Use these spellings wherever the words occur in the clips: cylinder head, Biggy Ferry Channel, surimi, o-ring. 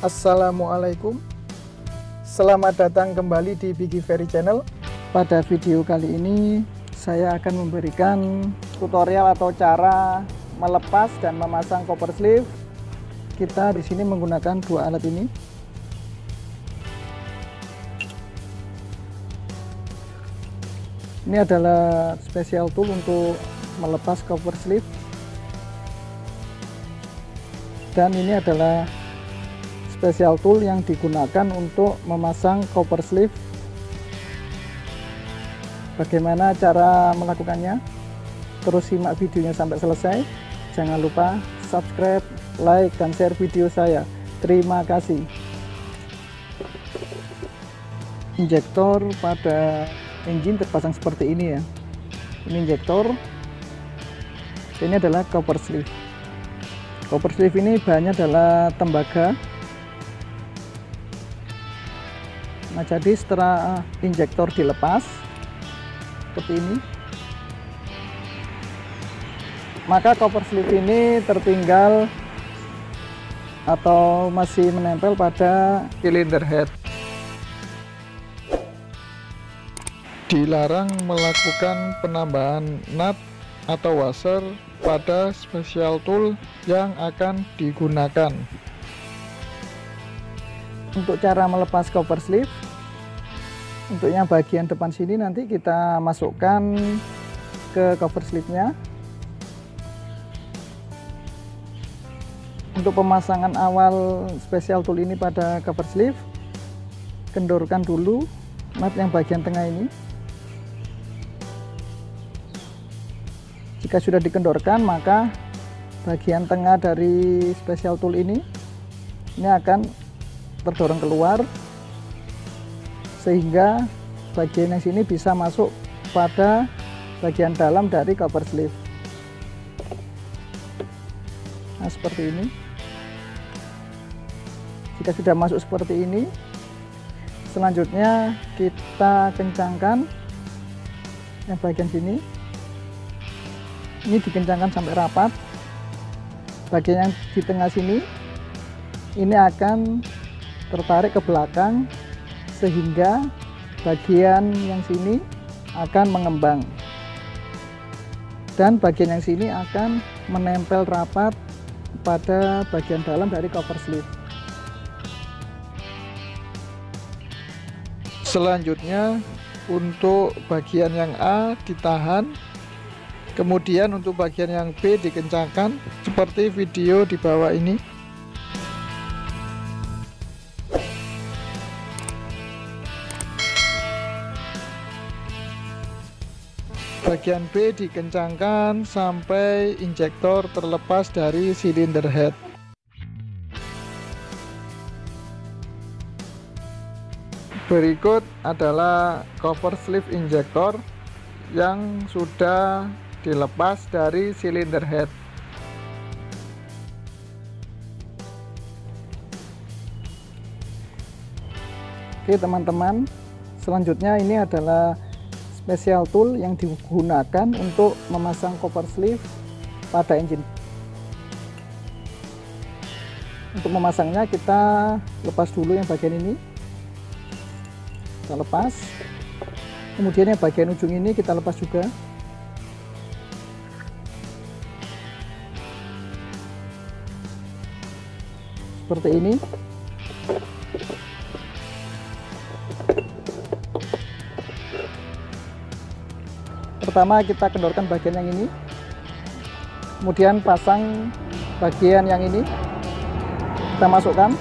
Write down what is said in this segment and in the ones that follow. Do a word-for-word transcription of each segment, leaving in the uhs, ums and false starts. Assalamualaikum, selamat datang kembali di Biggy Ferry Channel. Pada video kali ini saya akan memberikan tutorial atau cara melepas dan memasang koper sleeve. Kita di sini menggunakan dua alat ini. Ini adalah special tool untuk melepas cover sleeve, dan ini adalah special tool yang digunakan untuk memasang cover sleeve. Bagaimana cara melakukannya? Terus simak videonya sampai selesai. Jangan lupa subscribe, like, dan share video saya. Terima kasih. Injektor pada engine terpasang seperti ini ya. Ini injektor. Ini adalah cover sleeve. Cover sleeve ini bahannya adalah tembaga. Nah, jadi setelah injektor dilepas seperti ini, maka cover sleeve ini tertinggal atau masih menempel pada cylinder head. Dilarang melakukan penambahan nut atau washer pada special tool yang akan digunakan. Untuk cara melepas cover sleeve, untuk yang bagian depan sini nanti kita masukkan ke cover sleeve-nya. Untuk pemasangan awal special tool ini pada cover sleeve, kendorkan dulu nut yang bagian tengah ini. Jika sudah dikendorkan, maka bagian tengah dari special tool ini ini akan terdorong keluar, sehingga bagian yang sini bisa masuk pada bagian dalam dari cover sleeve. Nah, seperti ini. Jika sudah masuk seperti ini, selanjutnya kita kencangkan yang bagian sini. Ini dikencangkan sampai rapat. Bagian yang di tengah sini ini akan tertarik ke belakang, sehingga bagian yang sini akan mengembang dan bagian yang sini akan menempel rapat pada bagian dalam dari cover sleeve. Selanjutnya untuk bagian yang A ditahan, kemudian untuk bagian yang B dikencangkan seperti video di bawah ini. Bagian B dikencangkan sampai injektor terlepas dari cylinder head. Berikut adalah cover sleeve injektor yang sudah dilepas dari cylinder head. Oke teman-teman, selanjutnya ini adalah special tool yang digunakan untuk memasang cover sleeve pada engine. Untuk memasangnya kita lepas dulu yang bagian ini, kita lepas, kemudian yang bagian ujung ini kita lepas juga. Seperti ini. Pertama kita kendorkan bagian yang ini, kemudian pasang bagian yang ini, kita masukkan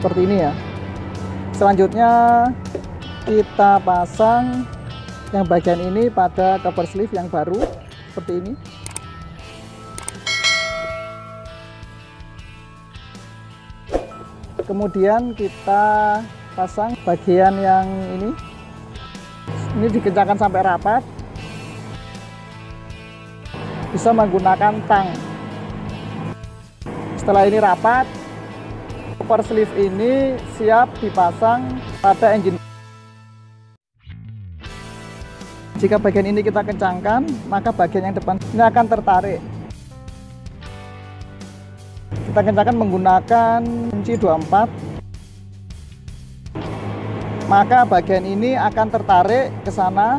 seperti ini ya. Selanjutnya kita pasang yang bagian ini pada cover sleeve yang baru seperti ini. Kemudian kita pasang bagian yang ini. Ini dikencangkan sampai rapat. Bisa menggunakan tang. Setelah ini rapat, cover sleeve ini siap dipasang pada engine. Jika bagian ini kita kencangkan, maka bagian yang depan ini akan tertarik. Kita kencangkan menggunakan kunci dua puluh empat. Maka bagian ini akan tertarik ke sana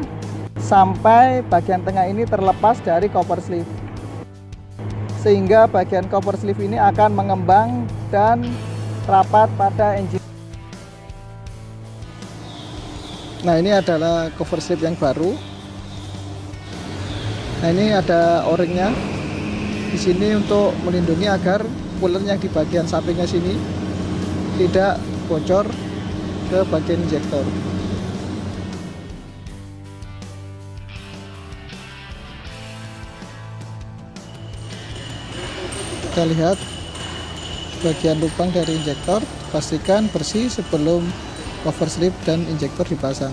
sampai bagian tengah ini terlepas dari cover sleeve. Sehingga bagian cover sleeve ini akan mengembang dan rapat pada engine. Nah, ini adalah cover sleeve yang baru. Nah, ini ada o-ringnya di sini untuk melindungi agar cooler yang di bagian sampingnya sini tidak bocor ke bagian injektor. Kita lihat bagian lubang dari injektor, pastikan bersih sebelum cover sleeve dan injektor dipasang.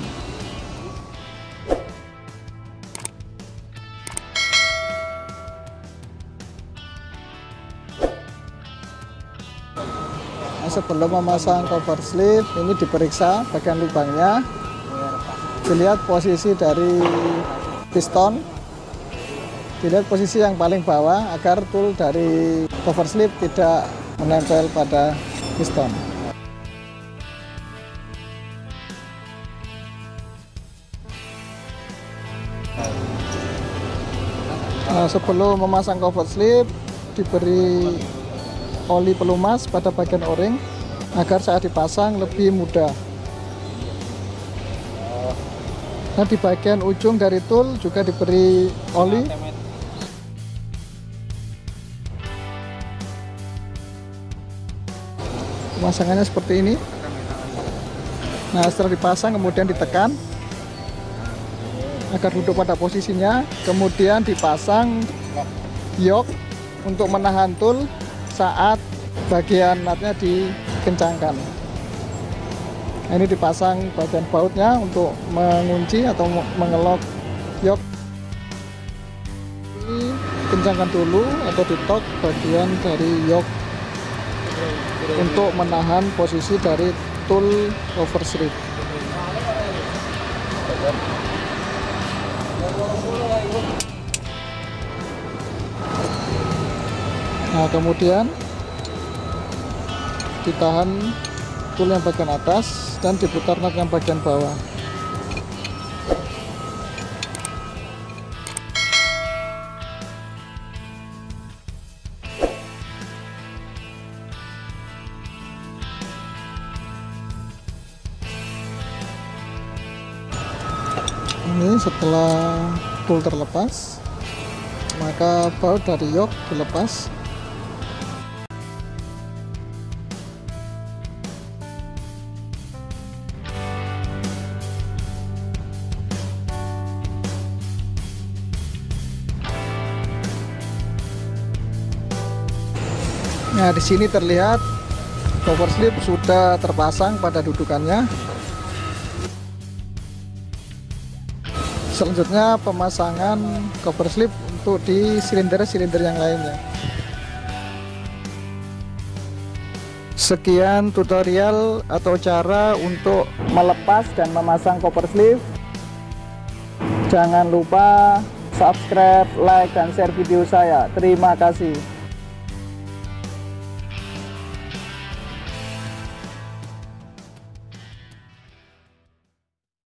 Nah, sebelum memasang cover sleeve, ini diperiksa bagian lubangnya. Dilihat posisi dari piston. Dilihat posisi yang paling bawah agar tool dari cover sleeve tidak menempel pada piston. Nah, sebelum memasang cover sleeve, diberi oli pelumas pada bagian o-ring agar saat dipasang lebih mudah. Nah, di bagian ujung dari tool juga diberi oli. Pemasangannya seperti ini. Nah, setelah dipasang kemudian ditekan agar duduk pada posisinya, kemudian dipasang yoke untuk menahan tool saat bagian nutnya dikencangkan. Nah, ini dipasang bagian bautnya untuk mengunci atau mengelok yoke. Ini kencangkan dulu atau ditok bagian dari yoke untuk menahan posisi dari tool cover sleeve. Nah, kemudian ditahan tool yang bagian atas dan diputar nut yang bagian bawah. Ini setelah tool terlepas, maka baut dari yoke dilepas. Nah, di sini terlihat cover sleeve sudah terpasang pada dudukannya. Selanjutnya pemasangan cover sleeve untuk di silinder-silinder yang lainnya. Sekian tutorial atau cara untuk melepas dan memasang cover sleeve. Jangan lupa subscribe, like, dan share video saya. Terima kasih.